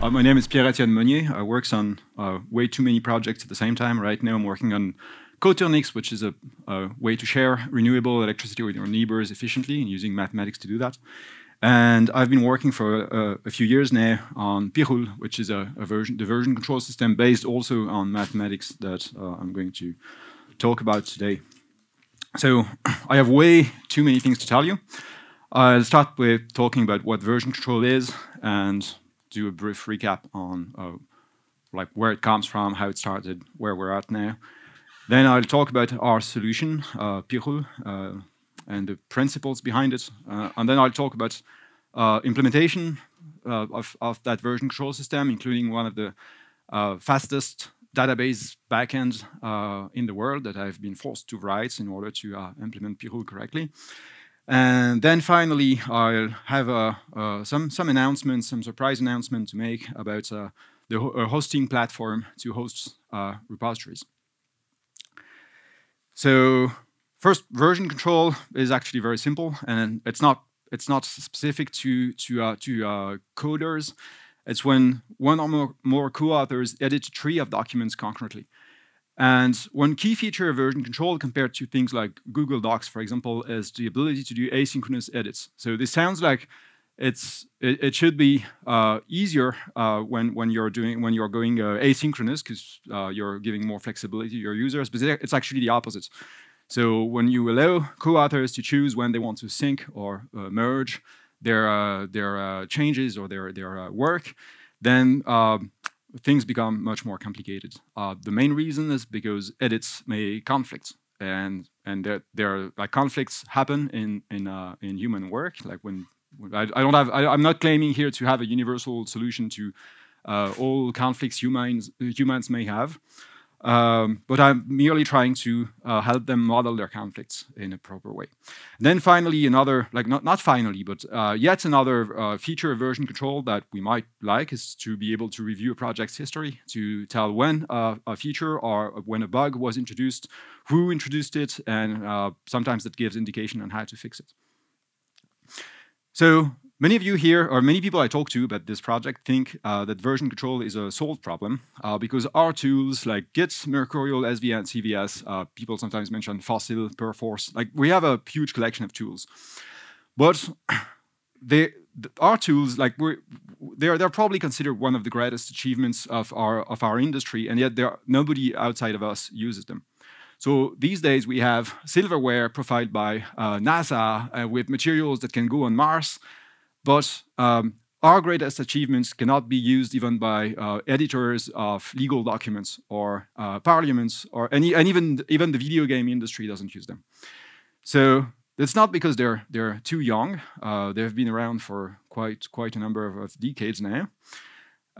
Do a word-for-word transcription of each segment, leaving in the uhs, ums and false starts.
Uh, my name is Pierre-Étienne Meunier. I works on uh, way too many projects at the same time. Right now I'm working on Coturnix, which is a, a way to share renewable electricity with your neighbors efficiently and using mathematics to do that. And I've been working for uh, a few years now on Pijul, which is a, a version, the version control system based also on mathematics that uh, I'm going to talk about today. So I have way too many things to tell you. I'll start with talking about what version control is and do a brief recap on uh, like where it comes from, how it started, where we're at now. Then I'll talk about our solution, uh, Pijul, uh, and the principles behind it. Uh, and then I'll talk about uh, implementation uh, of, of that version control system, including one of the uh, fastest database backends uh, in the world that I've been forced to write in order to uh, implement Pijul correctly. And then finally, I'll have uh, uh, some, some announcements, some surprise announcement to make about uh, the ho a hosting platform to host uh, repositories. So first, version control is actually very simple, and it's not it's not specific to to uh, to uh, coders. It's when one or more, more co-authors edit a tree of documents concurrently. And one key feature of version control compared to things like Google Docs, for example, is the ability to do asynchronous edits. So this sounds like it's it, it should be uh, easier uh, when when you're doing when you're going uh, asynchronous because uh, you're giving more flexibility to your users, but it's actually the opposite. So when you allow co-authors to choose when they want to sync or uh, merge their uh, their uh, changes or their their uh, work, then uh, things become much more complicated. Uh, the main reason is because edits may conflict, and and there there are, like, conflicts happen in in uh, in human work. Like when I, I don't have I, I'm not claiming here to have a universal solution to uh, all conflicts humans humans may have. Um, but I'm merely trying to uh, help them model their conflicts in a proper way. And then finally, another, like not, not finally, but uh, yet another uh, feature of version control that we might like is to be able to review a project's history, to tell when uh, a feature or when a bug was introduced, who introduced it, and uh, sometimes that gives indication on how to fix it. So many of you here, or many people I talk to about this project, think uh, that version control is a solved problem uh, because our tools like Git, Mercurial, S V N, C V S, uh, people sometimes mention Fossil, Perforce, like we have a huge collection of tools. But they, our tools, like we're, they're, they're probably considered one of the greatest achievements of our, of our industry, and yet there, nobody outside of us uses them. So these days we have silverware profiled by uh, NASA uh, with materials that can go on Mars. But um, our greatest achievements cannot be used even by uh, editors of legal documents or uh, parliaments, or any, and even even the video game industry doesn't use them. So it's not because they're they're too young. Uh, they've been around for quite quite a number of, of decades now.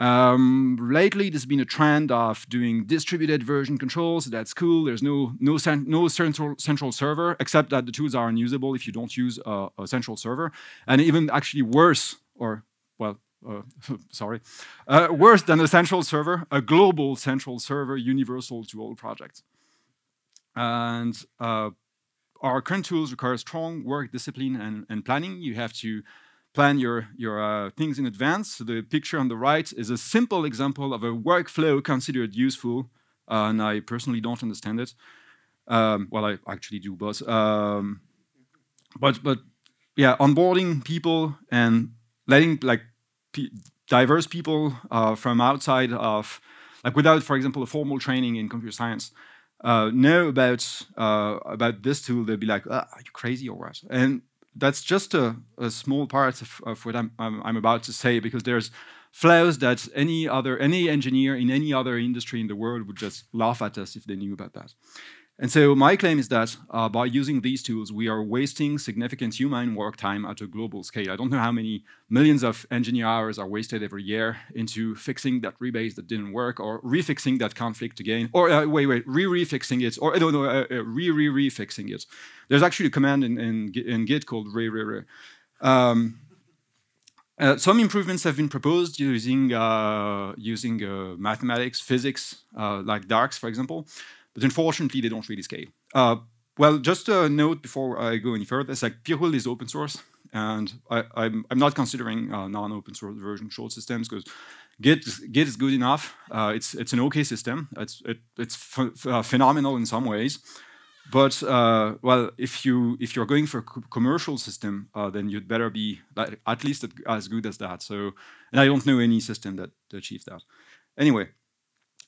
Um, lately, there's been a trend of doing distributed version control, so that's cool. There's no no no central central server, except that the tools are unusable if you don't use a, a central server. And even actually worse, or well, uh, sorry, uh, worse than a central server, a global central server, universal to all projects. And uh, our current tools require strong work discipline and, and planning. You have to plan your, your uh, things in advance. So the picture on the right is a simple example of a workflow considered useful, uh, and I personally don't understand it. Um, well, I actually do, but, um, but, but yeah, onboarding people and letting like p diverse people uh, from outside of, like without, for example, a formal training in computer science, uh, know about, uh, about this tool, they'll be like, ah, are you crazy or what? And that's just a, a small part of, of what I'm, I'm, I'm about to say, because there's flaws that any other, any engineer in any other industry in the world would just laugh at us if they knew about that. And so my claim is that uh, by using these tools, we are wasting significant human work time at a global scale. I don't know how many millions of engineer hours are wasted every year into fixing that rebase that didn't work, or refixing that conflict again, or uh, wait, wait, re-refixing it, or I don't know, uh, uh, re-re-refixing it. There's actually a command in, in, in Git called re-re-re. Um, Uh, some improvements have been proposed using, uh, using uh, mathematics, physics, uh, like Darcs, for example, but unfortunately, they don't really scale. Uh, well, just a note before I go any further, it's like Pijul is open source, and I, I'm, I'm not considering uh, non-open source version control systems, because Git, Git is good enough. Uh, it's it's an okay system. It's it, it's ph uh, phenomenal in some ways, but uh, well, if you if you're going for a co commercial system, uh, then you'd better be like, at least as good as that. So, and I don't know any system that achieves that. Anyway,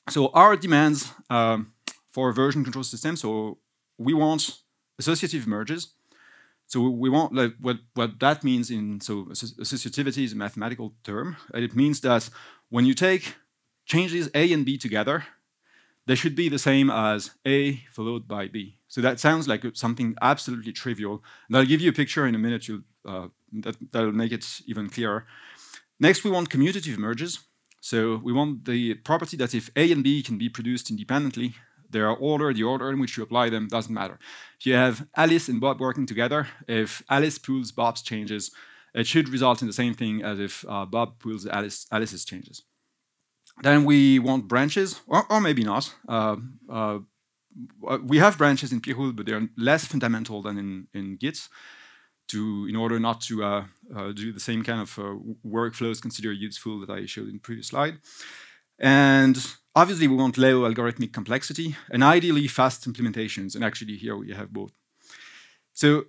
so our demands um, for a version control system. So we want associative merges. So we want like, what what that means in so associativity is a mathematical term. It means that when you take changes A and B together, they should be the same as A followed by B. So that sounds like something absolutely trivial. And I'll give you a picture in a minute. You'll, uh, that that'll make it even clearer. Next, we want commutative merges. So we want the property that if A and B can be produced independently, their order, the order in which you apply them, doesn't matter. If you have Alice and Bob working together, if Alice pulls Bob's changes, it should result in the same thing as if uh, Bob pulls Alice, Alice's changes. Then we want branches, or, or maybe not. Uh, uh, we have branches in Pijul, but they're less fundamental than in, in Git, to, in order not to uh, uh, do the same kind of uh, workflows considered useful that I showed in the previous slide. And obviously, we want low algorithmic complexity and ideally fast implementations. And actually, here we have both. So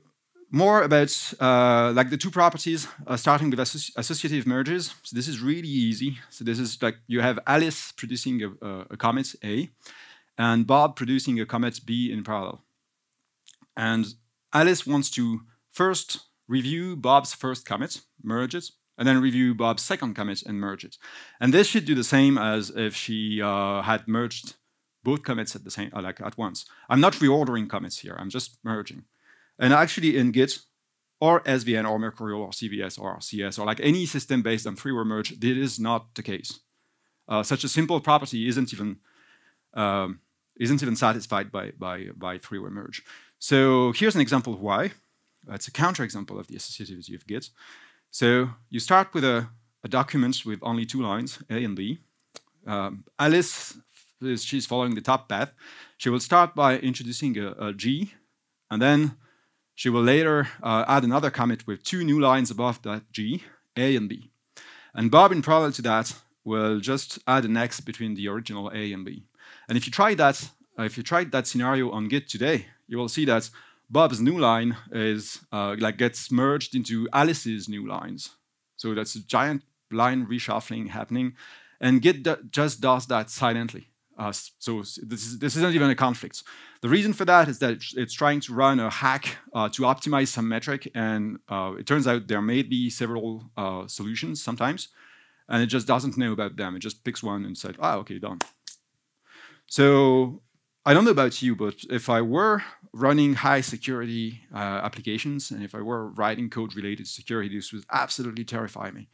more about uh, like the two properties, uh, starting with associ associative merges. So this is really easy. So this is like you have Alice producing a, a, a comet A and Bob producing a comet B in parallel. And Alice wants to first review Bob's first comet, merge it, and then review Bob's second comet and merge it. And this should do the same as if she uh, had merged both comets at the same, like at once. I'm not reordering comets here, I'm just merging. And actually in Git, or S V N, or Mercurial, or C V S, or R C S, or like any system based on freeware merge, this is not the case. Uh, such a simple property isn't even um, isn't even satisfied by, by, by freeware merge. So here's an example of why. It's a counterexample of the associativity of Git. So you start with a, a document with only two lines, A and B. Um, Alice, is, she's following the top path. She will start by introducing a, a G, and then she will later uh, add another comet with two new lines above that G, A and B. And Bob, in parallel to that, will just add an X between the original A and B. And if you try that, if you tried that scenario on Git today, you will see that Bob's new line is uh, like gets merged into Alice's new lines. So that's a giant line reshuffling happening. And Git do just does that silently. Uh, so this, is, this isn't even a conflict. The reason for that is that it's, it's trying to run a hack uh, to optimize some metric. And uh, it turns out there may be several uh, solutions sometimes. And it just doesn't know about them. It just picks one and says, ah, okay, done. So I don't know about you, but if I were running high security uh, applications, and if I were writing code related to security, this would absolutely terrify me.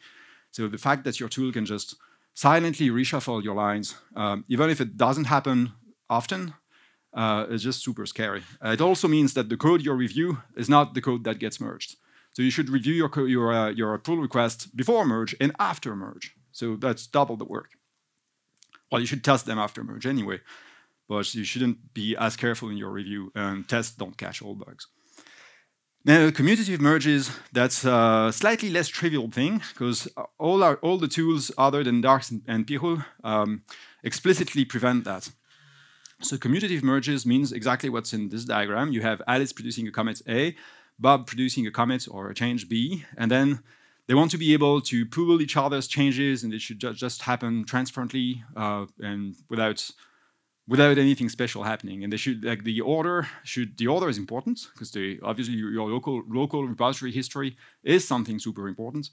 So the fact that your tool can just silently reshuffle your lines, um, even if it doesn't happen often, uh, is just super scary. Uh, it also means that the code you review is not the code that gets merged. So you should review your, your, uh, your pull request before merge and after merge. So that's double the work. Well, you should test them after merge anyway, but you shouldn't be as careful in your review, and tests don't catch all bugs. Now, commutative merges, that's a slightly less trivial thing, because all, our, all the tools other than Darcs and, and Pijul um, explicitly prevent that. So commutative merges means exactly what's in this diagram. You have Alice producing a comet A, Bob producing a comet or a change B, and then they want to be able to pool each other's changes, and it should ju just happen transparently uh, and without without anything special happening. And they should, like the order should, the order is important because obviously your local, local repository history is something super important,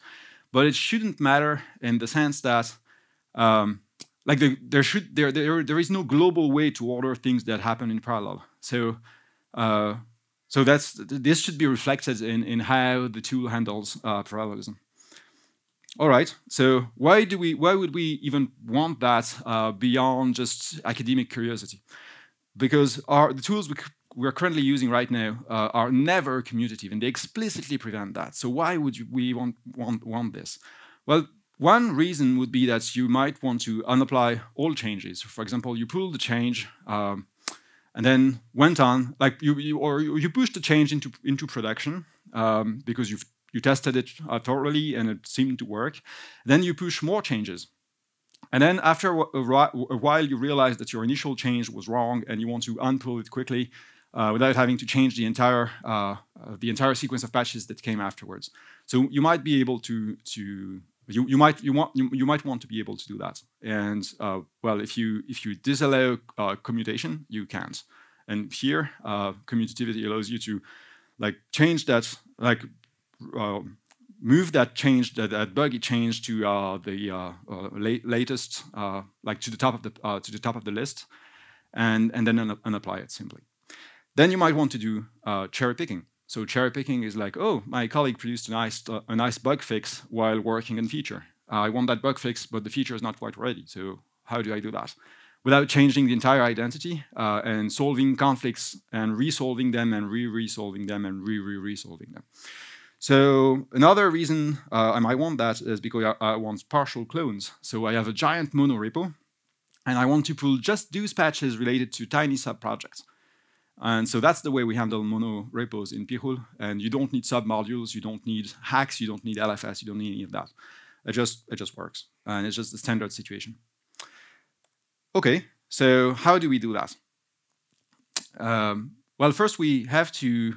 but it shouldn't matter in the sense that um, like the, there should, there, there, there is no global way to order things that happen in parallel. So, uh, so that's, this should be reflected in, in how the tool handles uh, parallelism. All right, so why do we? Why would we even want that uh, beyond just academic curiosity? Because our, the tools we we're currently using right now uh, are never commutative, and they explicitly prevent that. So why would you, we want, want, want this? Well, one reason would be that you might want to unapply all changes. For example, you pull the change, um, and then went on, like you, you or you push the change into into production um, because you've. You tested it uh, thoroughly and it seemed to work. Then you push more changes. And then after a, a while, you realize that your initial change was wrong and you want to unpull it quickly uh, without having to change the entire, uh, uh, the entire sequence of patches that came afterwards. So you might be able to, to you, you, might, you, want, you, you might want to be able to do that. And uh, well, if you, if you disallow uh, commutation, you can't. And here, uh, commutativity allows you to like change that, like uh, move that change, that, that buggy change to uh, the uh, uh, la latest, uh, like to the top of the uh, to the top of the list, and and then un unapply it simply. Then you might want to do uh, cherry picking. So cherry picking is like, oh, my colleague produced a nice uh, a nice bug fix while working on feature. Uh, I want that bug fix, but the feature is not quite ready. So how do I do that? Without changing the entire identity uh, and solving conflicts and resolving them and re-resolving them and re-re-resolving them. So another reason uh, I might want that is because I, I want partial clones. So I have a giant mono repo and I want to pull just those patches related to tiny sub-projects. And so that's the way we handle mono repos in Pijul. And you don't need sub-modules, you don't need hacks, you don't need L F S, you don't need any of that. It just, it just works. And it's just the standard situation. Okay, so how do we do that? Um, well, first we have to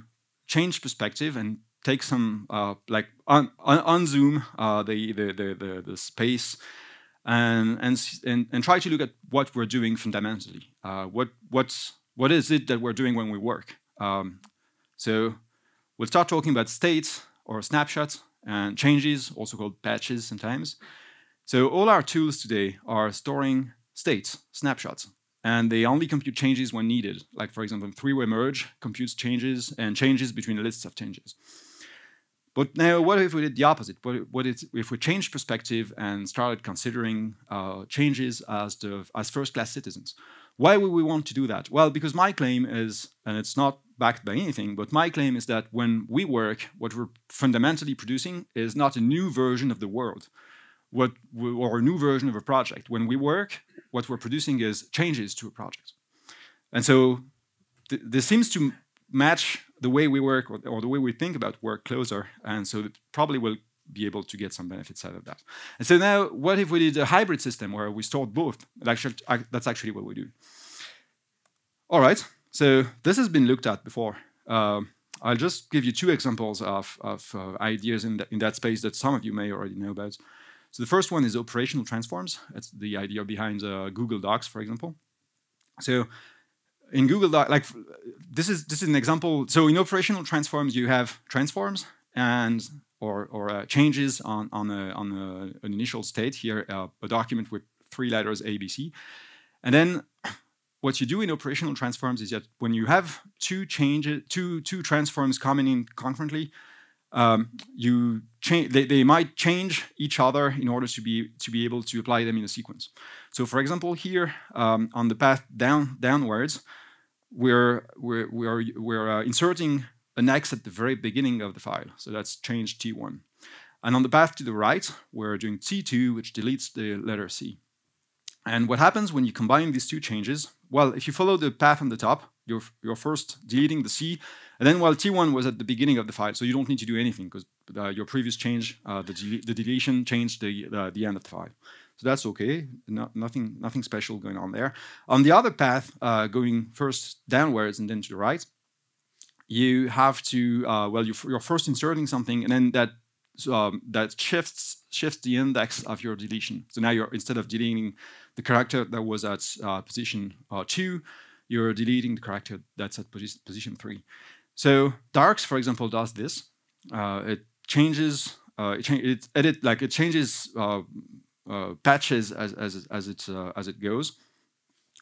change perspective and take some uh, like un un unzoom uh, the, the the the space and and and and try to look at what we're doing fundamentally. Uh, what what's what is it that we're doing when we work? Um, so we'll start talking about states or snapshots and changes, also called patches sometimes. So all our tools today are storing states, snapshots, and they only compute changes when needed. Like for example, three-way merge computes changes and changes between lists of changes. But now what if we did the opposite? What, what if, if we changed perspective and started considering uh, changes as, the, as first-class citizens? Why would we want to do that? Well, because my claim is, and it's not backed by anything, but my claim is that when we work, what we're fundamentally producing is not a new version of the world. What, or a new version of a project. When we work, what we're producing is changes to a project. And so th this seems to match the way we work or, or the way we think about work closer. And so it probably will be able to get some benefits out of that. And so now, what if we did a hybrid system where we stored both? Actually, that's actually what we do. All right, so this has been looked at before. Um, I'll just give you two examples of, of uh, ideas in, th in that space that some of you may already know about. So the first one is operational transforms. That's the idea behind uh, Google Docs, for example. So in Google Docs, like this is this is an example. So in operational transforms, you have transforms and or or uh, changes on on a, on a, an initial state. Here, uh, a document with three letters A B C, and then what you do in operational transforms is that when you have two changes, two two transforms coming in concurrently. Um, you change, they, they might change each other in order to be to be able to apply them in a sequence. So, for example, here um, on the path down downwards, we're we're we're, we're uh, inserting an X at the very beginning of the file. So that's change T one, and on the path to the right, we're doing T two, which deletes the letter C. And what happens when you combine these two changes? Well, if you follow the path on the top, You're, you're first deleting the C, and then while T one was at the beginning of the file, so you don't need to do anything because uh, your previous change, uh, the, de the deletion changed the, the, the end of the file. So that's okay, no, nothing, nothing special going on there. On the other path, uh, going first downwards and then to the right, you have to, uh, well, you you're first inserting something, and then that, um, that shifts, shifts the index of your deletion. So now you're, instead of deleting the character that was at uh, position uh, two, you're deleting the character that's at position three. So Darcs, for example, does this. Uh, it changes, uh, it, cha it edit like it changes uh, uh, patches as as as it uh, as it goes,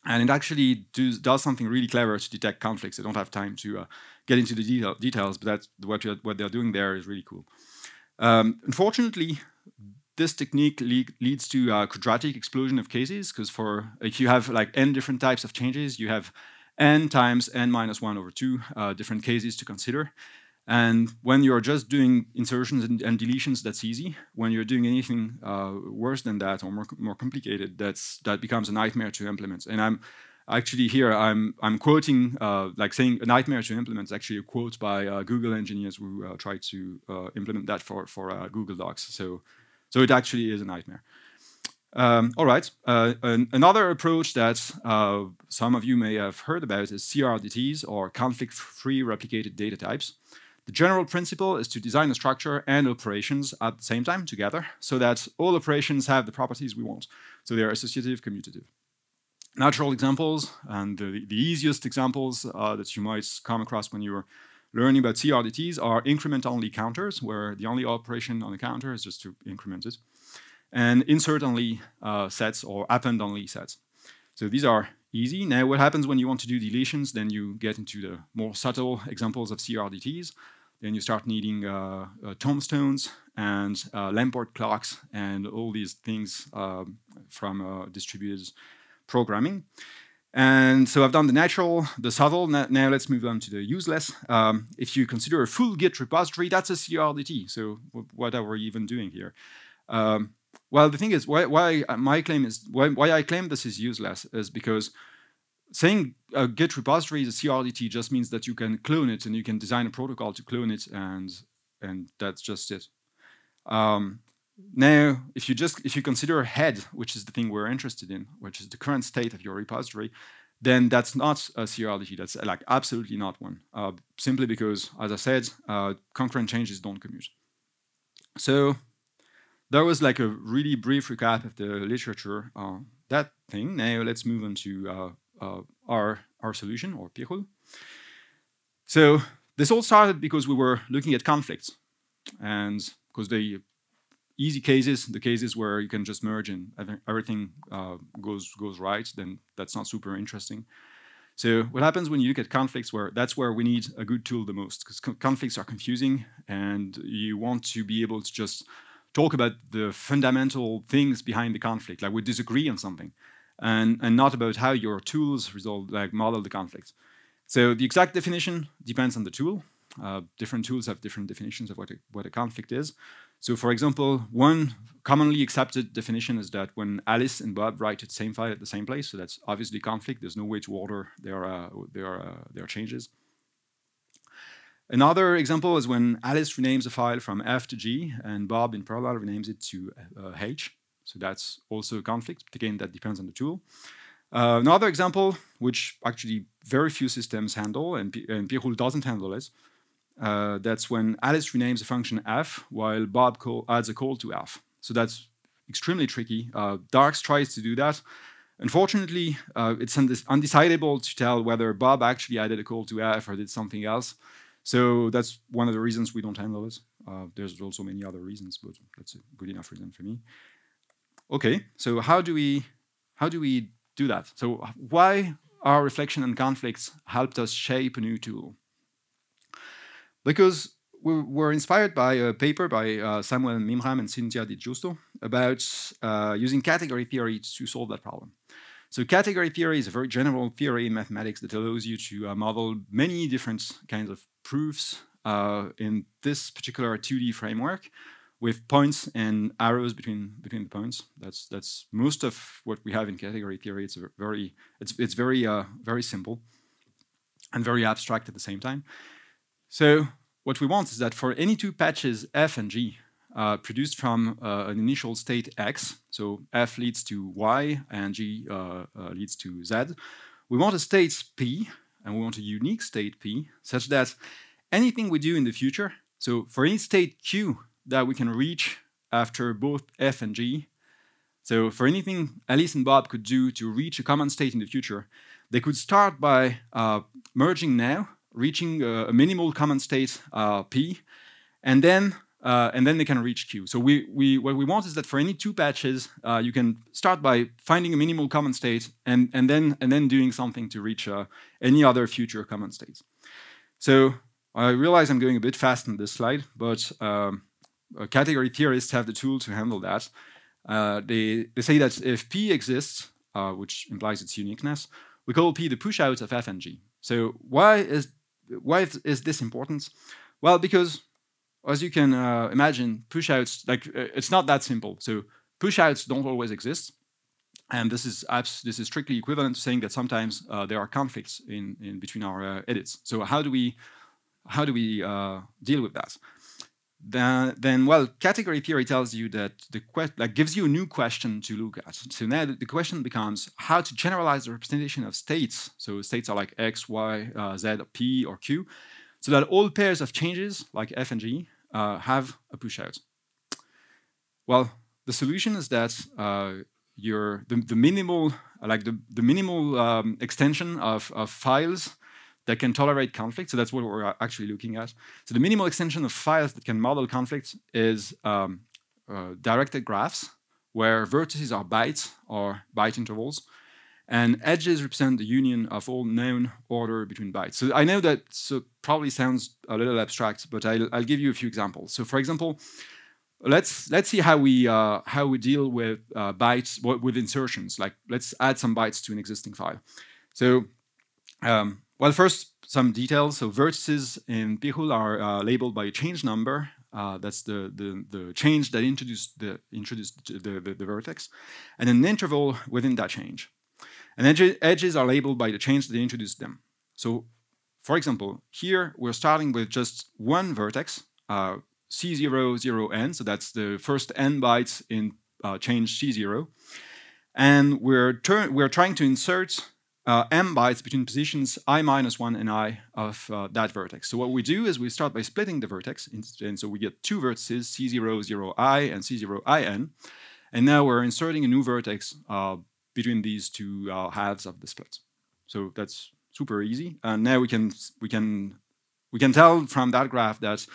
and it actually does does something really clever to detect conflicts. I don't have time to uh, get into the detail details, but that's what what they're doing there is really cool. Um, unfortunately, this technique le leads to a quadratic explosion of cases, because for if you have like n different types of changes, you have n times n minus one over two uh, different cases to consider. And when you're just doing insertions and, and deletions, that's easy. When you're doing anything uh, worse than that or more more complicated, that's that becomes a nightmare to implement. And I'm actually here I'm I'm quoting uh, like saying a nightmare to implement is actually a quote by uh, Google engineers who uh, tried to uh, implement that for for uh, Google Docs. So. So it actually is a nightmare. Um, all right, uh, an, another approach that uh, some of you may have heard about is C R D Ts, or conflict-free replicated data types. The general principle is to design a structure and operations at the same time together so that all operations have the properties we want. So they are associative, commutative. Natural examples, and the, the easiest examples uh, that you might come across when you're learning about C R D Ts, are increment-only counters, where the only operation on the counter is just to increment it, and insert-only uh, sets or append-only sets. So these are easy. Now, what happens when you want to do deletions? Then you get into the more subtle examples of C R D Ts. Then you start needing uh, uh, tombstones and uh, Lamport clocks and all these things uh, from uh, distributed programming. And so I've done the natural, the subtle. Now let's move on to the useless. Um, if you consider a full Git repository, that's a C R D T. So what are we even doing here? Um, well, the thing is, why, why my claim is why, why I claim this is useless is because saying a Git repository is a C R D T just means that you can clone it, and you can design a protocol to clone it, and and that's just it. Um, Now, if you just if you consider head, which is the thing we're interested in, which is the current state of your repository, then that's not a C R D T. That's like absolutely not one, uh, simply because, as I said, uh, concurrent changes don't commute. So that was like a really brief recap of the literature on that thing. Now let's move on to uh, uh, our our solution, or Pijul. So this all started because we were looking at conflicts, and because they easy cases, the cases where you can just merge and everything uh, goes goes right, then that's not super interesting. So what happens when you look at conflicts, where that's where we need a good tool the most, because co conflicts are confusing, and you want to be able to just talk about the fundamental things behind the conflict, like we disagree on something, and, and not about how your tools resolve, like model the conflict. So the exact definition depends on the tool. Uh, different tools have different definitions of what a, what a conflict is. So for example, one commonly accepted definition is that when Alice and Bob write the same file at the same place, so that's obviously conflict. There's no way to order their, uh, their, uh, their changes. Another example is when Alice renames a file from F to G, and Bob in parallel renames it to uh, H. So that's also a conflict. But again, that depends on the tool. Uh, another example, which actually very few systems handle, and, and Pijul doesn't handle it, Uh, that's when Alice renames a function f, while Bob call, adds a call to f. So that's extremely tricky. Uh, Darcs tries to do that. Unfortunately, uh, it's undec undecidable to tell whether Bob actually added a call to f or did something else. So that's one of the reasons we don't handle it. Uh, there's also many other reasons, but that's a good enough reason for me. Okay, so how do we how do we do that? So why our reflection on conflicts helped us shape a new tool? Because we were inspired by a paper by uh, Samuel Mimram and Cynthia Di Giusto about uh, using category theory to solve that problem. So category theory is a very general theory in mathematics that allows you to uh, model many different kinds of proofs uh, in this particular two D framework, with points and arrows between between the points. That's that's most of what we have in category theory. It's a very it's it's very uh, very simple and very abstract at the same time. So what we want is that for any two patches f and g uh, produced from uh, an initial state x, so f leads to y and g uh, uh, leads to z, we want a state p, and we want a unique state p, such that anything we do in the future, so for any state q that we can reach after both f and g, so for anything Alice and Bob could do to reach a common state in the future, they could start by uh, merging now, reaching uh, a minimal common state uh, p, and then uh, and then they can reach q. So we we what we want is that for any two patches, uh, you can start by finding a minimal common state, and and then and then doing something to reach uh, any other future common states. So I realize I'm going a bit fast on this slide, but um, category theorists have the tool to handle that. Uh, they they say that if p exists, uh, which implies its uniqueness, we call p the pushouts of f and g. So why is Why is this important? Well, because as you can uh, imagine, pushouts, like it's not that simple. So pushouts don't always exist, and this is abs this is strictly equivalent to saying that sometimes uh, there are conflicts in, in between our uh, edits. So how do we how do we uh, deal with that? then, then well, category theory tells you that the que like gives you a new question to look at. So now the question becomes how to generalize the representation of states. So states are like X, Y, uh, Z, or P, or Q, so that all pairs of changes like F and G uh, have a pushout. Well, the solution is that uh, your the, the minimal like the the minimal um, extension of, of files that can tolerate conflict. So that's what we're actually looking at. So the minimal extension of files that can model conflict is um, uh, directed graphs, where vertices are bytes or byte intervals, and edges represent the union of all known order between bytes. So I know that so probably sounds a little abstract, but I'll, I'll give you a few examples. So for example, let's let's see how we uh, how we deal with uh, bytes with insertions. Like let's add some bytes to an existing file. So um, well, first, some details. So vertices in Pijul are uh, labeled by a change number. Uh, that's the, the, the change that introduced, the, introduced the, the, the vertex. And an interval within that change. And edge, edges are labeled by the change that introduced them. So, for example, here we're starting with just one vertex, uh, C zero, zero, N. So that's the first N bytes in uh, change C zero. And we're, we're trying to insert Uh, m bytes between positions I minus one and I of uh, that vertex. So what we do is we start by splitting the vertex, and so we get two vertices, C zero, zero, I and C zero, I, N. And now we're inserting a new vertex uh, between these two uh, halves of the split. So that's super easy. And uh, now we can we can we can tell from that graph that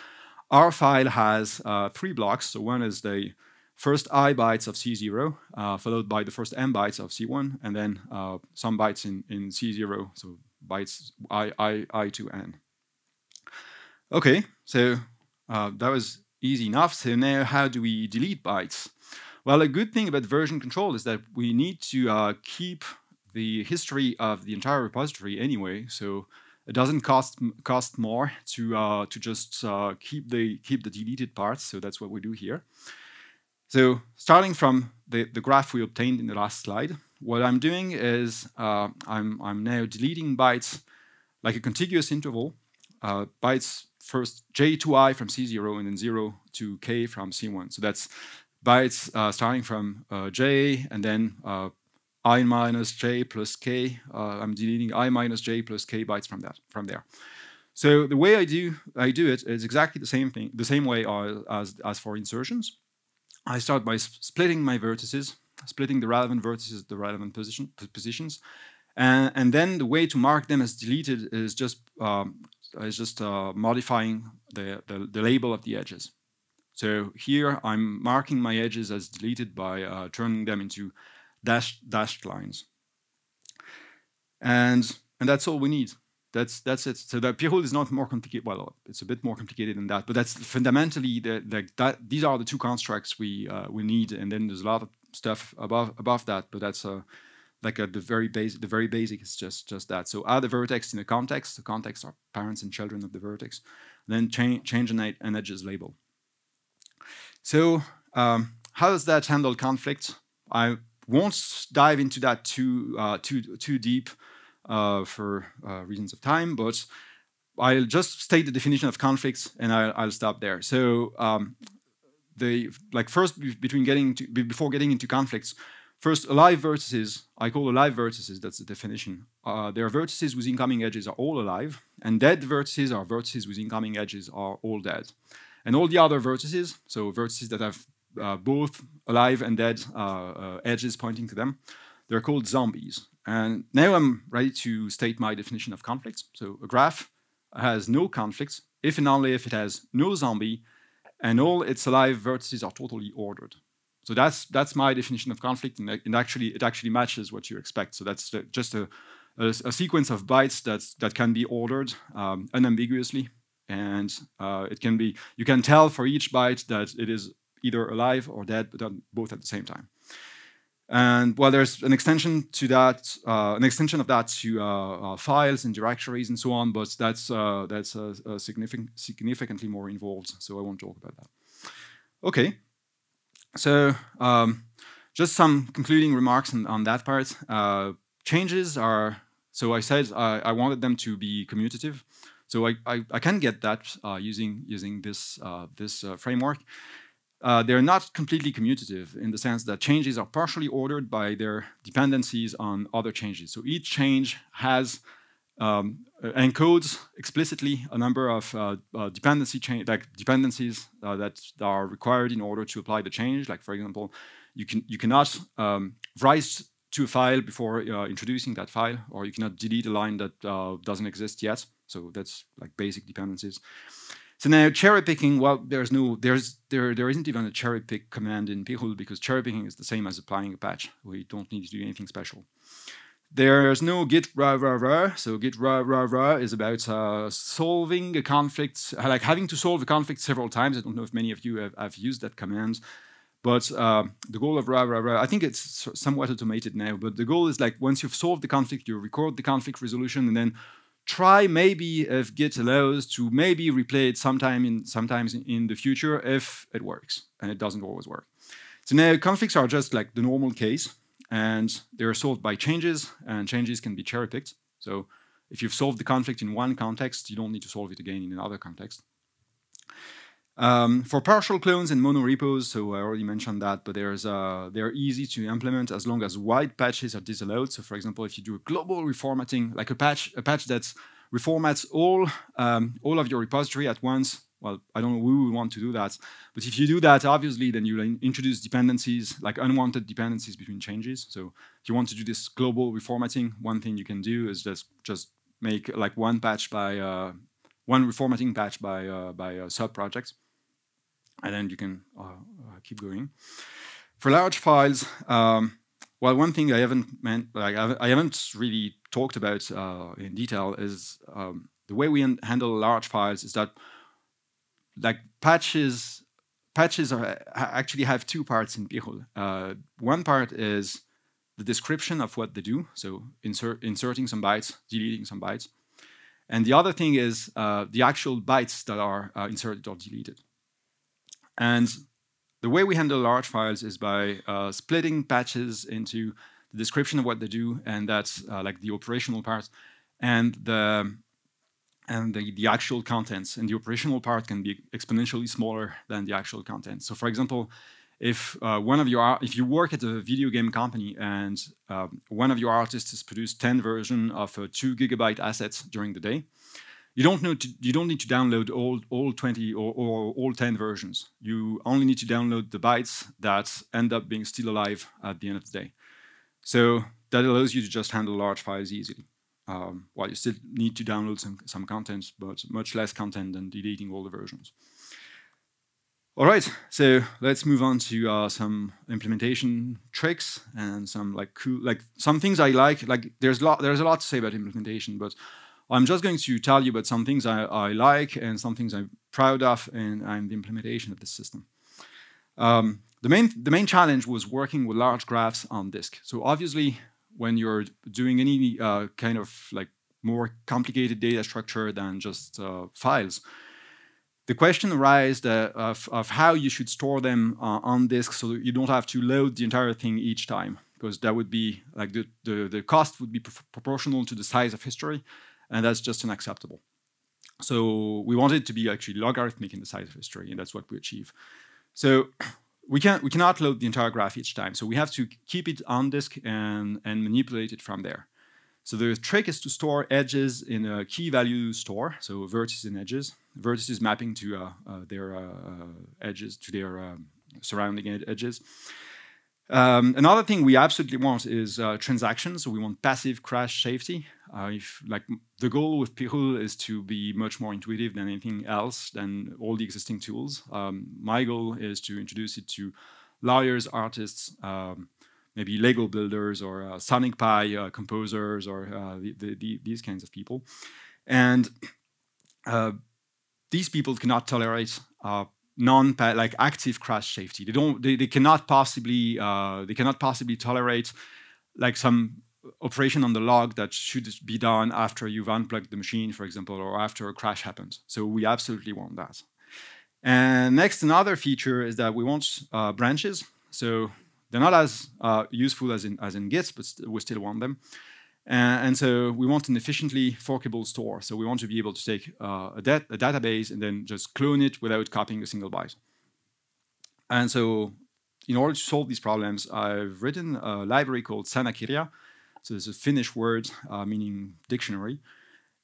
our file has uh, three blocks. So one is the first I bytes of C zero, uh, followed by the first M bytes of C one, and then uh, some bytes in, in C zero, so bytes I, I, I to N. Okay, so uh, that was easy enough. So now how do we delete bytes? Well, a good thing about version control is that we need to uh, keep the history of the entire repository anyway, so it doesn't cost cost more to uh, to just uh, keep the keep the deleted parts. So that's what we do here. So starting from the, the graph we obtained in the last slide, what I'm doing is uh, I'm, I'm now deleting bytes like a contiguous interval, uh, bytes first J to I from C zero and then zero to K from C one. So that's bytes uh, starting from uh, J and then uh, I minus J plus K. Uh, I'm deleting I minus J plus K bytes from that from there. So the way I do I do it is exactly the same thing, the same way as as for insertions. I start by splitting my vertices, splitting the relevant vertices, the relevant position, positions, and, and then the way to mark them as deleted is just um, is just uh, modifying the, the the label of the edges. So here I'm marking my edges as deleted by uh, turning them into dashed dashed lines, and and that's all we need. That's that's it. So the Pijul is not more complicated. Well, it's a bit more complicated than that, but that's fundamentally the, the, that. These are the two constructs we uh, we need, and then there's a lot of stuff above above that. But that's a, like a, the very basic. The very basic is just just that. So add a vertex in a context. The context are parents and children of the vertex. Then cha change an, an edges label. So um, how does that handle conflict? I won't dive into that too uh, too too deep. Uh, for uh, reasons of time, but I'll just state the definition of conflicts, and I'll, I'll stop there. So, um, the like first between getting to, before getting into conflicts, first alive vertices. I call alive vertices. That's the definition. Uh, there are vertices whose incoming edges are all alive, and dead vertices are vertices whose incoming edges are all dead, and all the other vertices. So vertices that have uh, both alive and dead uh, uh, edges pointing to them. They're called zombies. And now I'm ready to state my definition of conflicts. So a graph has no conflicts if and only if it has no zombie, and all its alive vertices are totally ordered. So that's that's my definition of conflict, and, and actually it actually matches what you expect. So that's the, just a, a, a sequence of bytes that's, that can be ordered um, unambiguously, and uh, it can be you can tell for each byte that it is either alive or dead, but not both at the same time. And well, there's an extension to that, uh, an extension of that to uh, uh, files and directories and so on, but that's uh, that's uh, uh, significant, significantly more involved. So I won't talk about that. Okay, so um, just some concluding remarks on, on that part. Uh, changes are So I said I, I wanted them to be commutative. So I, I, I can get that uh, using using this uh, this uh, framework. Uh, they're not completely commutative in the sense that changes are partially ordered by their dependencies on other changes. So each change has um, encodes explicitly a number of uh, uh, dependency change like dependencies uh, that are required in order to apply the change. Like for example, you can you cannot um, write to a file before uh, introducing that file, or you cannot delete a line that uh, doesn't exist yet. So that's like basic dependencies. So now cherry picking, well, there's no, there's, there, there isn't even a cherry pick command in Pijul because cherry picking is the same as applying a patch. We don't need to do anything special. There's no git rah rah rah. So git rah rah rah is about uh, solving a conflict, like having to solve a conflict several times. I don't know if many of you have, have used that command. But uh, the goal of rah, rah, rah, I think it's somewhat automated now, but the goal is like once you've solved the conflict, you record the conflict resolution and then try maybe if Git allows to maybe replay it sometime in, sometimes in the future if it works, and it doesn't always work. So now conflicts are just like the normal case and they're solved by changes, and changes can be cherry picked. So if you've solved the conflict in one context, you don't need to solve it again in another context. Um, for partial clones and mono repos, so I already mentioned that, but there's, uh, they're easy to implement as long as wide patches are disallowed. So for example, if you do a global reformatting, like a patch, a patch that reformats all, um, all of your repository at once, well, I don't know who would want to do that, but if you do that, obviously, then you'll introduce dependencies, like unwanted dependencies between changes. So if you want to do this global reformatting, one thing you can do is just, just make like one patch by, uh, one reformatting patch by, uh, by a sub-project. And then you can uh, uh, keep going. For large files, um, well, one thing I haven't meant, like, I haven't really talked about uh, in detail is um, the way we handle large files is that like patches, patches are, actually have two parts in Pijul. Uh, one part is the description of what they do, so insert, inserting some bytes, deleting some bytes, and the other thing is uh, the actual bytes that are uh, inserted or deleted. And the way we handle large files is by uh, splitting patches into the description of what they do, and that's uh, like the operational part, and the and the, the actual contents. And the operational part can be exponentially smaller than the actual content. So, for example, if uh, one of your if you work at a video game company and um, one of your artists has produced ten versions of uh, two gigabyte assets during the day. You don't know to, you don't need to download all all twenty or, or all ten versions. You only need to download the bytes that end up being still alive at the end of the day. So that allows you to just handle large files easily. Um, while you still need to download some some content, but much less content than deleting all the versions. All right, so let's move on to uh, some implementation tricks and some like cool like some things I like. Like there's lot there's a lot to say about implementation, but I'm just going to tell you about some things I, I like and some things I'm proud of and, and the implementation of this system. Um, the, main, the main challenge was working with large graphs on disk. So obviously, when you're doing any uh, kind of like more complicated data structure than just uh, files, the question arises uh, of, of how you should store them uh, on disk so that you don't have to load the entire thing each time, because that would be like the, the, the cost would be pr- proportional to the size of history. And that's just unacceptable. So we want it to be actually logarithmic in the size of history, and that's what we achieve. So we can't we cannot load the entire graph each time. So we have to keep it on disk and, and manipulate it from there. So the trick is to store edges in a key value store, so vertices and edges. Vertices mapping to uh, uh, their uh, edges, to their um, surrounding ed edges. Um, another thing we absolutely want is uh, transactions. So we want passive crash safety. Uh, if, like, the goal with Pijul is to be much more intuitive than anything else, than all the existing tools. Um, my goal is to introduce it to lawyers, artists, um, maybe Lego builders or uh, Sonic Pi uh, composers or uh, the, the, the, these kinds of people. And uh, these people cannot tolerate uh, non like active crash safety. They don't. They, they cannot possibly. Uh, they cannot possibly tolerate like some operation on the log that should be done after you've unplugged the machine, for example, or after a crash happens. So we absolutely want that. And next, another feature is that we want uh, branches. So they're not as uh, useful as in as in Git, but st we still want them. Uh, and so we want an efficiently forkable store. So we want to be able to take uh, a, dat a database and then just clone it without copying a single byte. And so in order to solve these problems, I've written a library called Sanakirja. So it's a Finnish word uh, meaning dictionary.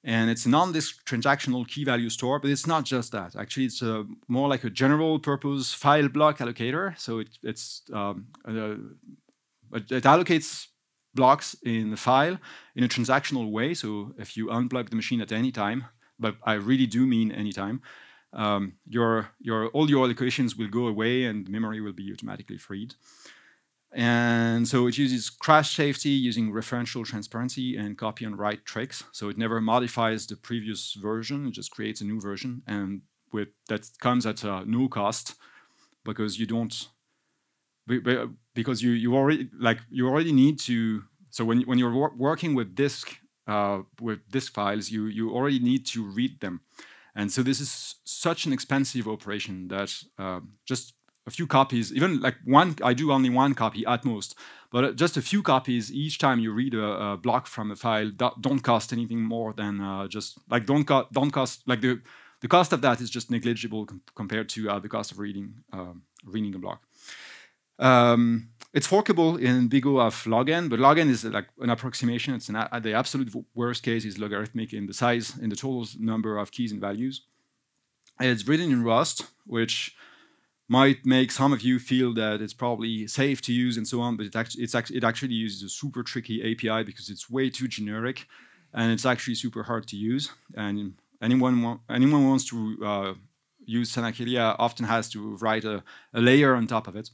And it's a non-disk transactional key value store, but it's not just that. Actually, it's a, more like a general purpose file block allocator. So it, it's, um, uh, it allocates blocks in the file in a transactional way. So if you unplug the machine at any time, but I really do mean any time, um, your, your, all your allocations will go away and memory will be automatically freed. And so it uses crash safety using referential transparency and copy and write tricks. So it never modifies the previous version, it just creates a new version. And with, that comes at uh, no cost because you don't, because you, you already, like you already need to, so when, when you're wor working with disk, uh, with disk files, you, you already need to read them. And so this is such an expensive operation that uh, just a few copies, even like one, I do only one copy at most, but just a few copies each time you read a, a block from a file that don't cost anything more than uh, just like don't co don't cost like the the cost of that is just negligible com compared to uh, the cost of reading um, reading a block. Um, it's forkable in big O of logn, but logn is like an approximation. It's an a the absolute worst case is logarithmic in the size in the total number of keys and values. And it's written in Rust, which might make some of you feel that it's probably safe to use and so on, but it actually, it's act it actually uses a super tricky A P I because it's way too generic and it's actually super hard to use. And anyone, wa anyone wants to uh, use Sanakirja often has to write a, a layer on top of it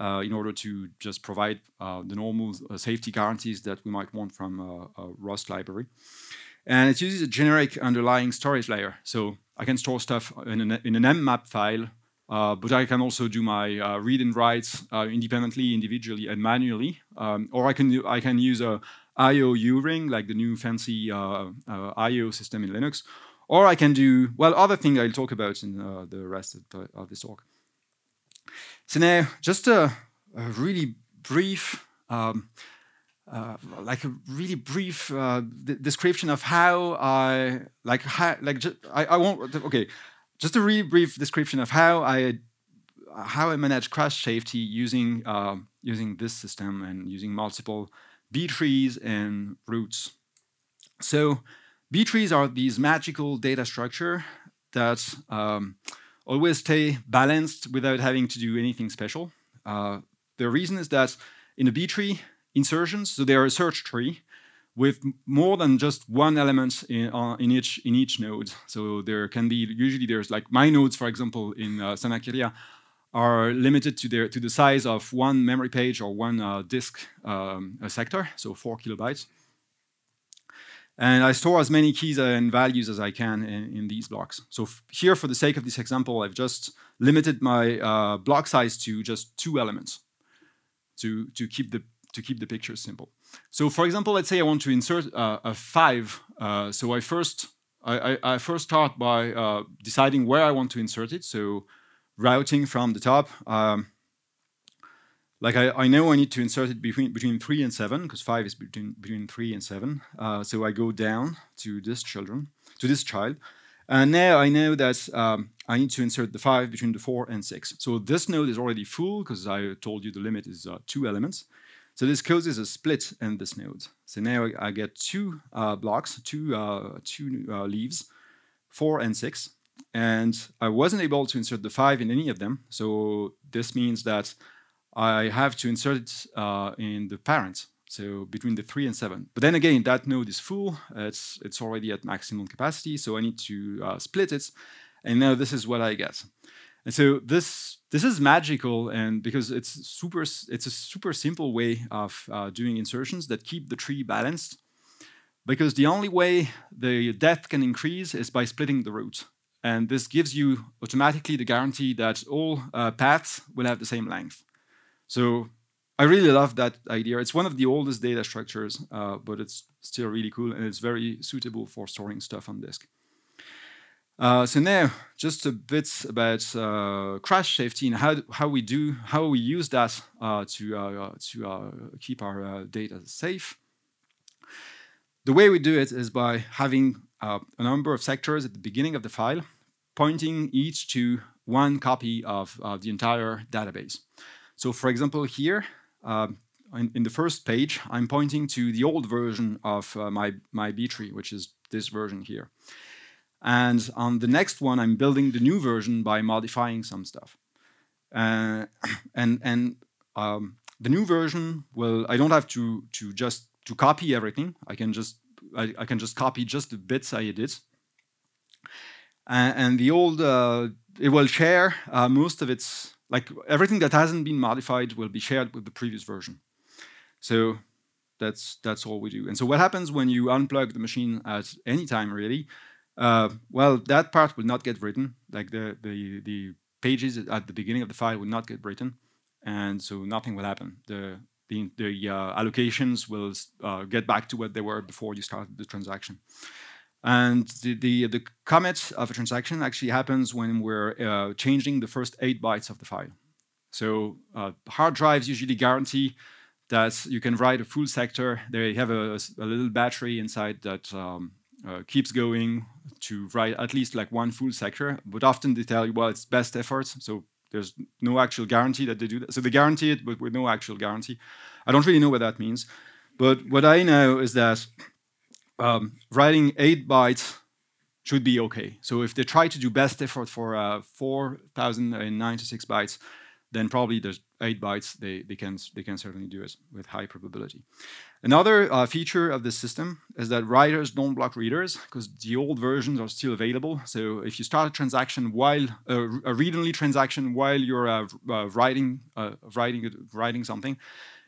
uh, in order to just provide uh, the normal uh, safety guarantees that we might want from uh, a Rust library. And it uses a generic underlying storage layer. So I can store stuff in an, in an mmap file, Uh, but I can also do my uh, read and writes uh, independently, individually, and manually. Um, or I can do, I can use a I O U ring, like the new fancy uh, uh, I O system in Linux. Or I can do, well, other thing I'll talk about in uh, the rest of, the, of this talk. So now, just a, a really brief, um, uh, like a really brief uh, description of how I, like, how, like just, I, I won't, okay. Just a really brief description of how I how I manage crash safety using uh, using this system and using multiple B trees and roots. So B trees are these magical data structure that um, always stay balanced without having to do anything special. Uh, the reason is that in a B tree insertions, so they are a search tree with more than just one element in, uh, in each in each node. So there can be usually there's like my nodes, for example, in uh, Sanakirja are limited to their to the size of one memory page or one uh, disk um, a sector, so four kilobytes. And I store as many keys and values as I can in, in these blocks. So here, for the sake of this example, I've just limited my uh, block size to just two elements to to keep the to keep the picture simple. So, for example, let's say I want to insert uh, a five. Uh, so I first I, I, I first start by uh, deciding where I want to insert it. So, routing from the top. Um, like I, I know I need to insert it between between three and seven because five is between between three and seven. Uh, so I go down to this children to this child, and now I know that um, I need to insert the five between the four and six. So this node is already full because I told you the limit is uh, two elements. So this causes a split in this node. So now I get two uh, blocks, two, uh, two uh, leaves, four and six. And I wasn't able to insert the five in any of them. So this means that I have to insert it uh, in the parent, so between the three and seven. But then again, that node is full. It's, it's already at maximum capacity. So I need to uh, split it. And now this is what I get. And so this this is magical, and because it's super, it's a super simple way of uh, doing insertions that keep the tree balanced. Because the only way the depth can increase is by splitting the root, and this gives you automatically the guarantee that all uh, paths will have the same length. So I really love that idea. It's one of the oldest data structures, uh, but it's still really cool, and it's very suitable for storing stuff on disk. Uh, so now, just a bit about uh, crash safety and how how we do how we use that uh, to uh, to uh, keep our uh, data safe. The way we do it is by having uh, a number of sectors at the beginning of the file, pointing each to one copy of, of the entire database. So for example, here, uh, in, in the first page, I'm pointing to the old version of uh, my, my B tree, which is this version here. And on the next one, I'm building the new version by modifying some stuff. Uh, and and um, the new version, well, I don't have to, to just to copy everything. I can just, I, I can just copy just the bits I did. Uh, and the old, uh, it will share uh, most of its, like everything that hasn't been modified will be shared with the previous version. So that's, that's all we do. And so what happens when you unplug the machine at any time, really? Uh, well, that part will not get written. Like the, the, the pages at the beginning of the file will not get written. And so nothing will happen. The, the, the uh, allocations will uh, get back to what they were before you started the transaction. And the, the, the commit of a transaction actually happens when we're uh, changing the first eight bytes of the file. So uh, hard drives usually guarantee that you can write a full sector. They have a, a little battery inside that um, uh, keeps going to write at least like one full sector, but often they tell you, well, it's best efforts. So there's no actual guarantee that they do that. So they guarantee it, but with no actual guarantee. I don't really know what that means. But what I know is that Um, writing eight bytes should be okay. So if they try to do best effort for uh, four thousand ninety-six bytes, then probably there's eight bytes, they, they, can, they can certainly do it with high probability. Another uh, feature of this system is that writers don't block readers because the old versions are still available. So if you start a transaction while, uh, a read-only transaction while you're uh, uh, writing, uh, writing, writing something,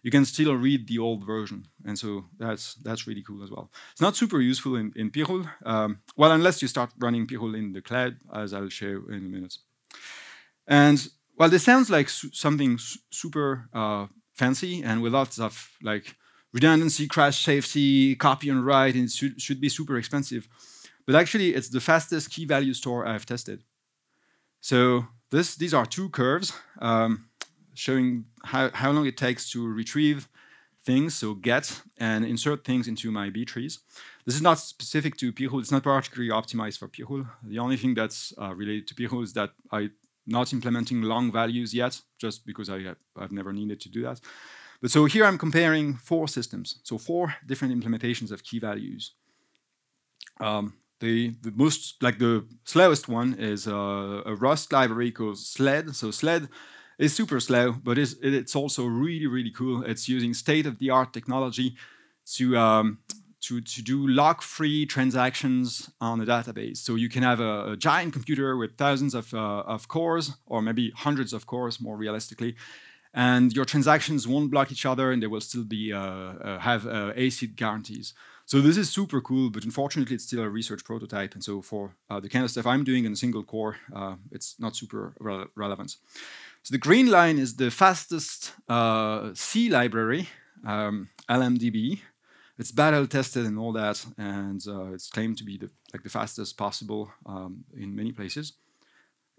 you can still read the old version. And so that's, that's really cool as well. It's not super useful in, in Pijul. Um, well, unless you start running Pijul in the cloud, as I'll show in a minute. And well, this sounds like su something su super uh, fancy and with lots of like redundancy, crash safety, copy and write, and it should, should be super expensive. But actually, it's the fastest key value store I've tested. So this, these are two curves. Um, showing how, how long it takes to retrieve things, so get and insert things into my B trees. This is not specific to Pijul. It's not particularly optimized for Pijul. The only thing that's uh, related to Pijul is that I'm not implementing long values yet, just because I, I've never needed to do that. But so here I'm comparing four systems, so four different implementations of key values. Um, The, the most, like the slowest one is uh, a Rust library called SLED. So SLED is super slow, but it's, it's also really, really cool. It's using state-of-the-art technology to, um, to, to do lock-free transactions on a database. So you can have a, a giant computer with thousands of, uh, of cores, or maybe hundreds of cores, more realistically, and your transactions won't block each other, and they will still be uh, uh, have uh, ACID guarantees. So this is super cool, but unfortunately, it's still a research prototype. And so for uh, the kind of stuff I'm doing in a single core, uh, it's not super re relevant. So the green line is the fastest uh, C library, um, L M D B. It's battle tested and all that, and uh, it's claimed to be the, like the fastest possible um, in many places.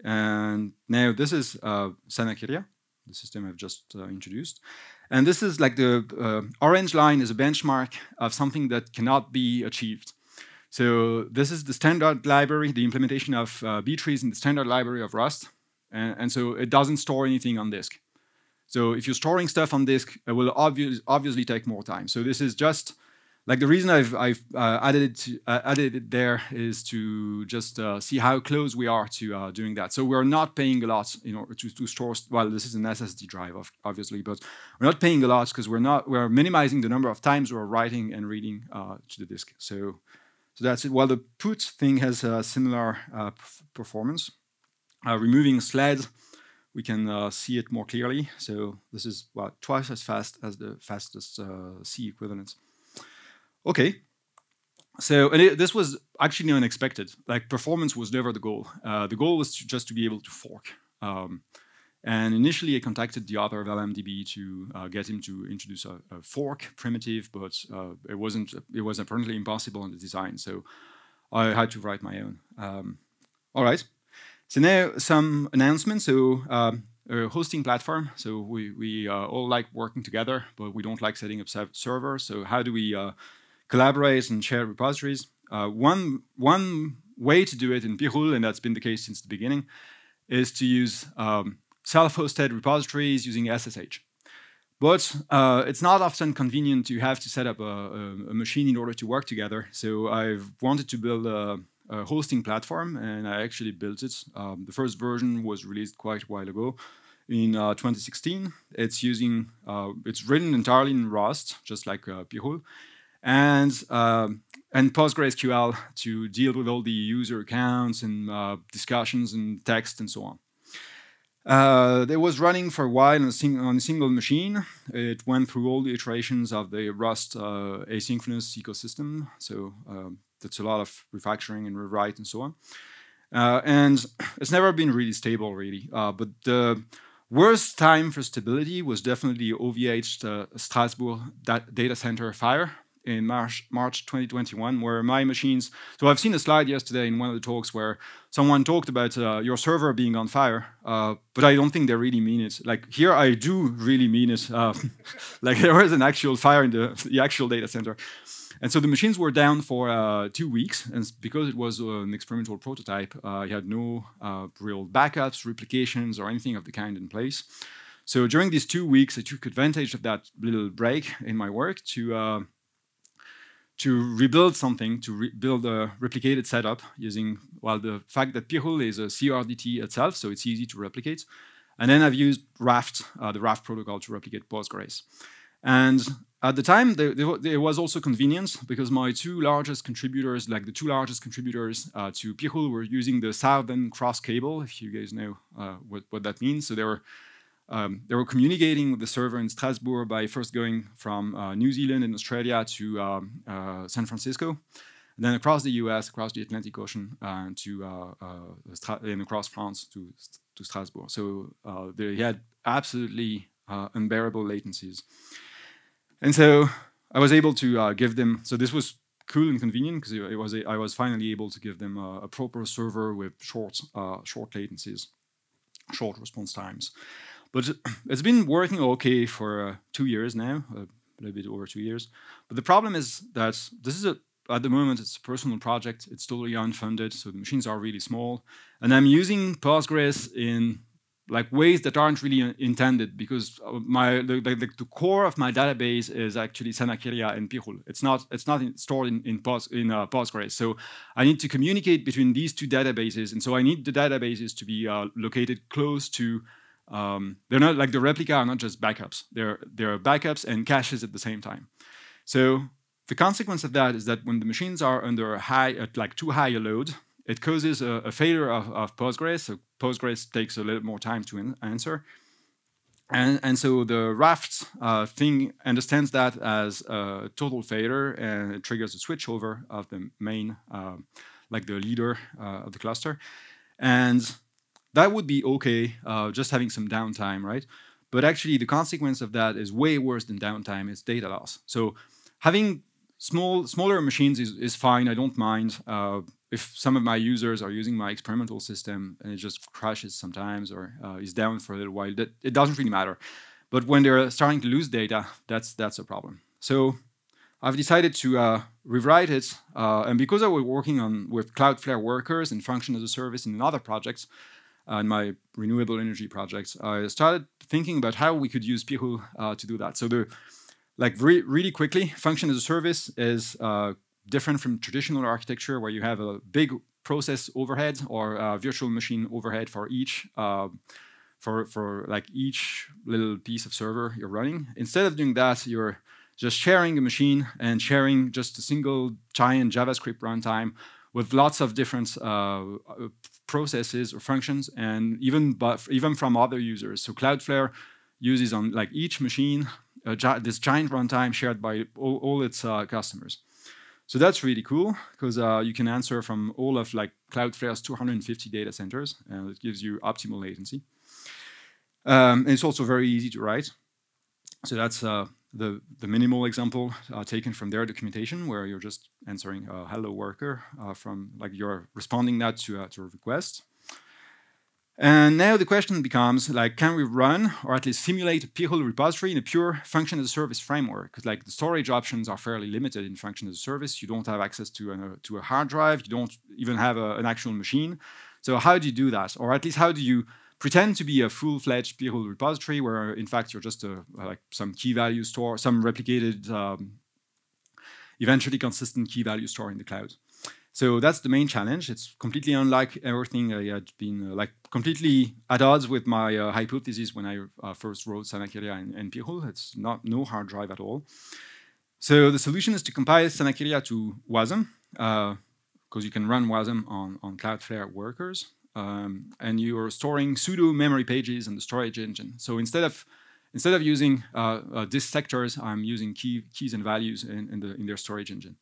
And now this is uh, Sanakirja, the system I've just uh, introduced. And this is like the uh, orange line is a benchmark of something that cannot be achieved. So this is the standard library, the implementation of uh, B-trees in the standard library of Rust. And, and so it doesn't store anything on disk. So if you're storing stuff on disk, it will obvious, obviously take more time. So this is just, like the reason I've, I've uh, added, it to, uh, added it there is to just uh, see how close we are to uh, doing that. So we're not paying a lot in order to, to store, well, this is an S S D drive, of, obviously, but we're not paying a lot because we're not, we're minimizing the number of times we're writing and reading uh, to the disk. So, so that's it. Well, the put thing has a similar uh, performance. Uh, removing SLED, we can uh, see it more clearly. So this is well, twice as fast as the fastest uh, C equivalent. Okay, so and it, this was actually unexpected. Like performance was never the goal. Uh, the goal was to just to be able to fork. Um, and initially, I contacted the author of L M D B to uh, get him to introduce a, a fork primitive, but uh, it wasn't. It was apparently impossible in the design, so I had to write my own. Um, all right. So now some announcements. So um, a hosting platform. So we, we uh, all like working together, but we don't like setting up servers. So how do we uh, collaborate and share repositories. Uh, one, one way to do it in Pijul, and that's been the case since the beginning, is to use um, self-hosted repositories using S S H. But uh, it's not often convenient. You have to set up a, a machine in order to work together. So I've wanted to build a, a hosting platform, and I actually built it. Um, the first version was released quite a while ago, in uh, twenty sixteen. It's using, uh, it's written entirely in Rust, just like uh, Pijul, and uh, and PostgreSQL to deal with all the user accounts and uh, discussions and text and so on. Uh, it was running for a while on a, sing on a single machine. It went through all the iterations of the Rust uh, asynchronous ecosystem. So um, that's a lot of refactoring and rewrite and so on. Uh, and it's never been really stable, really. Uh, but the worst time for stability was definitely O V H uh, Strasbourg dat data center fire in March, March twenty twenty-one, where my machines... So I've seen a slide yesterday in one of the talks where someone talked about uh, your server being on fire, uh, but I don't think they really mean it. Like, here I do really mean it. Uh, like, there was an actual fire in the, the actual data center. And so the machines were down for uh, two weeks. And because it was uh, an experimental prototype, uh, you had no uh, real backups, replications, or anything of the kind in place. So during these two weeks, I took advantage of that little break in my work to... Uh, to rebuild something, to re build a replicated setup using, well, the fact that Pijul is a C R D T itself, so it's easy to replicate. And then I've used Raft, uh, the Raft protocol, to replicate Postgres. And at the time, there, there was also convenience, because my two largest contributors, like the two largest contributors uh, to Pijul were using the Southern Cross Cable, if you guys know uh, what, what that means. So they were Um, they were communicating with the server in Strasbourg by first going from uh, New Zealand and Australia to um, uh, San Francisco, and then across the U S, across the Atlantic Ocean, uh, to uh, uh, and across France to, to Strasbourg. So uh, they had absolutely uh, unbearable latencies. And so I was able to uh, give them, so this was cool and convenient because it was a, I was finally able to give them a, a proper server with short, uh, short latencies, short response times. But it's been working okay for uh, two years now, a little bit over two years. But the problem is that this is, a, at the moment, it's a personal project. It's totally unfunded, so the machines are really small. And I'm using Postgres in like ways that aren't really intended, because my the, the, the core of my database is actually Sanakirja and Pijul. It's not it's not in, stored in in, post, in uh, Postgres. So I need to communicate between these two databases, and so I need the databases to be uh, located close to. Um, they're not like the replica are not just backups. They're there are backups and caches at the same time. So the consequence of that is that when the machines are under a high, at like too high a load, it causes a, a failure of, of Postgres. So Postgres takes a little more time to answer, and and so the Raft uh, thing understands that as a total failure, and it triggers a switchover of the main, uh, like the leader uh, of the cluster, and. That would be okay, uh, just having some downtime, right? But actually, the consequence of that is way worse than downtime. It's data loss. So having small, smaller machines is, is fine. I don't mind uh, if some of my users are using my experimental system and it just crashes sometimes or uh, is down for a little while. That, it doesn't really matter. But when they're starting to lose data, that's, that's a problem. So I've decided to uh, rewrite it. Uh, and because I was working on with Cloudflare workers and function as a service in other projects, and my renewable energy projects, I started thinking about how we could use Pijul uh, to do that. So the, like re really quickly, function as a service is uh, different from traditional architecture where you have a big process overhead or a virtual machine overhead for each, uh, for, for like each little piece of server you're running. Instead of doing that, you're just sharing a machine and sharing just a single giant JavaScript runtime with lots of different uh, processes or functions, and even but even from other users. So Cloudflare uses on like each machine uh, gi this giant runtime shared by all, all its uh, customers. So that's really cool because uh, you can answer from all of like Cloudflare's two hundred fifty data centers, and it gives you optimal latency. Um, and it's also very easy to write. So that's uh, the the minimal example uh, taken from their documentation, where you're just answering a hello worker uh, from like you're responding that to uh, to a request. And now the question becomes, like, can we run or at least simulate a Pijul repository in a pure function as a service framework? Because like the storage options are fairly limited in function as a service. You don't have access to a, to a hard drive. You don't even have a, an actual machine. So how do you do that? Or at least how do you pretend to be a full-fledged Pijul repository where in fact you're just a, like some key value store, some replicated, um, eventually consistent key value store in the cloud. So that's the main challenge. It's completely unlike everything I had been, uh, like completely at odds with my uh, hypothesis when I uh, first wrote Sanakirja and, and Pijul. It's not no hard drive at all. So the solution is to compile Sanakirja to Wasm, because uh, you can run Wasm on, on Cloudflare workers. Um, and you are storing pseudo memory pages in the storage engine. So instead of instead of using uh, uh, disk sectors, I'm using key, keys and values in, in, the, in their storage engine.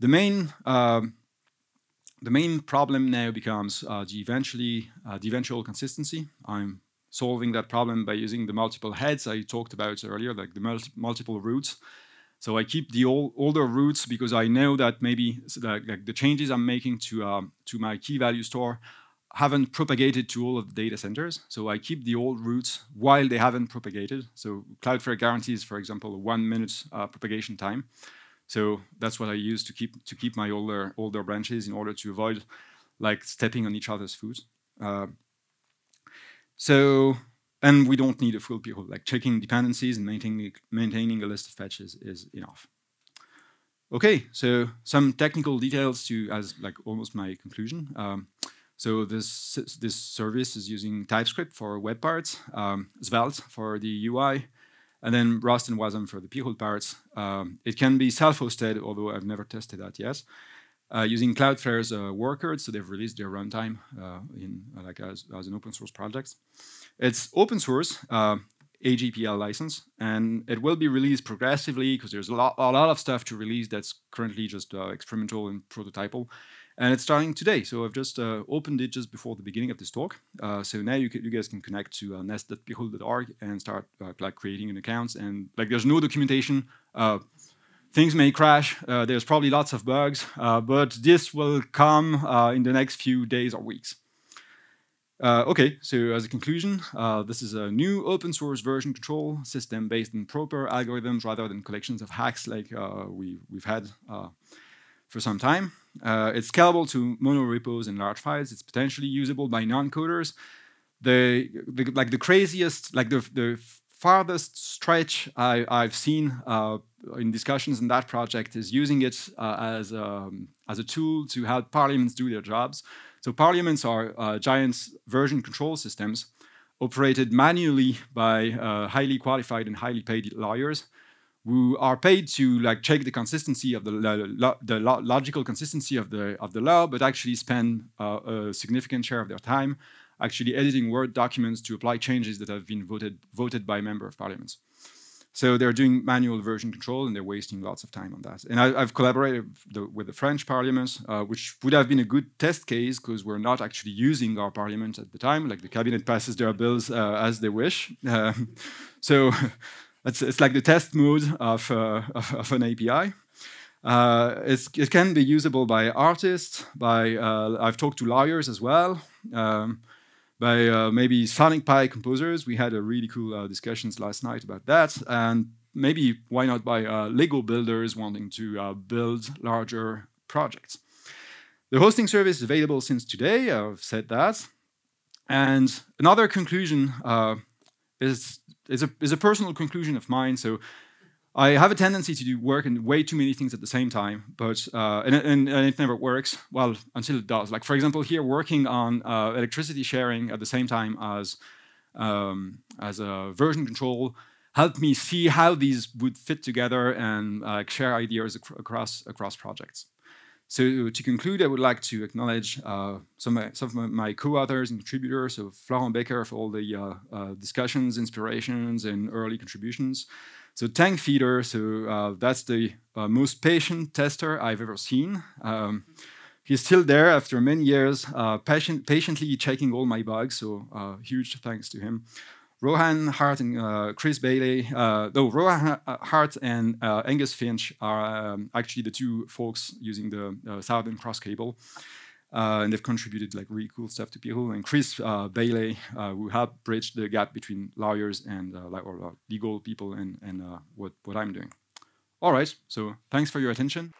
The main uh, The main problem now becomes uh, the, eventually, uh, the eventual consistency. I'm solving that problem by using the multiple heads I talked about earlier, like the mul multiple routes. So I keep the old, older routes because I know that maybe the, like the changes I'm making to, um, to my key value store haven't propagated to all of the data centers. So I keep the old routes while they haven't propagated. So Cloudflare guarantees, for example, a one minute uh, propagation time. So that's what I use to keep to keep my older older branches in order to avoid like stepping on each other's foot. Uh, so and we don't need a full Pijul. Like checking dependencies and maintaining maintaining a list of patches is enough. Okay, so some technical details to as like almost my conclusion. Um, so this this service is using TypeScript for web parts, um, Svelte for the U I. And then Rust and Wasm for the Pijul parts. Um, it can be self-hosted, although I've never tested that yet, uh, using Cloudflare's uh, workers. So they've released their runtime uh, in uh, like as, as an open source project. It's open source, uh, A G P L license, and it will be released progressively because there's a lot, a lot of stuff to release that's currently just uh, experimental and prototypal. And it's starting today. So I've just uh, opened it just before the beginning of this talk. Uh, so now you, can, you guys can connect to uh, nest dot behold dot org and start uh, like creating an account. And like there's no documentation. Uh, things may crash. Uh, there's probably lots of bugs. Uh, but this will come uh, in the next few days or weeks. Uh, okay, so as a conclusion, uh, this is a new open source version control system based on proper algorithms rather than collections of hacks like uh, we, we've had uh, for some time. Uh, it's scalable to mono repos and large files. It's potentially usable by non-coders. The, the like the craziest, like the the farthest stretch I, I've seen uh, in discussions in that project is using it uh, as um, as a tool to help parliaments do their jobs. So parliaments are uh, giant version control systems operated manually by uh, highly qualified and highly paid lawyers, who are paid to like check the consistency of the lo lo the lo logical consistency of the of the law, but actually spend uh, a significant share of their time actually editing Word documents to apply changes that have been voted voted by member of parliaments. So they're doing manual version control and they're wasting lots of time on that. And I, I've collaborated the, with the French parliament, uh, which would have been a good test case because we're not actually using our parliament at the time. Like the cabinet passes their bills uh, as they wish. Uh, so. It's, it's like the test mode of, uh, of, of an A P I. Uh, it's, it can be usable by artists, by, uh, I've talked to lawyers as well, um, by uh, maybe Sonic Pi composers. We had a really cool uh, discussions last night about that. And maybe why not by uh, Lego builders wanting to uh, build larger projects. The hosting service is available since today, I've said that. And another conclusion uh, is It's a, it's a personal conclusion of mine. So I have a tendency to do work in way too many things at the same time, but uh, and, and, and it never works. Well, until it does. Like for example, here working on uh, electricity sharing at the same time as um, as a version control helped me see how these would fit together and uh, share ideas ac across across projects. So to conclude, I would like to acknowledge uh, some, of my, some of my co-authors and contributors, so Florent Baker for all the uh, uh, discussions, inspirations, and early contributions. So Tank Feeder, so uh, that's the uh, most patient tester I've ever seen. Um, he's still there after many years, uh, patient, patiently checking all my bugs, so uh, huge thanks to him. Rohan Hart and uh, Chris Bailey, uh, though Rohan Hart and uh, Angus Finch are um, actually the two folks using the uh, Southern Cross Cable. Uh, and they've contributed like really cool stuff to Pijul. And Chris uh, Bailey, uh, who helped bridge the gap between lawyers and uh, or, uh, legal people and, and uh, what, what I'm doing. All right, so thanks for your attention.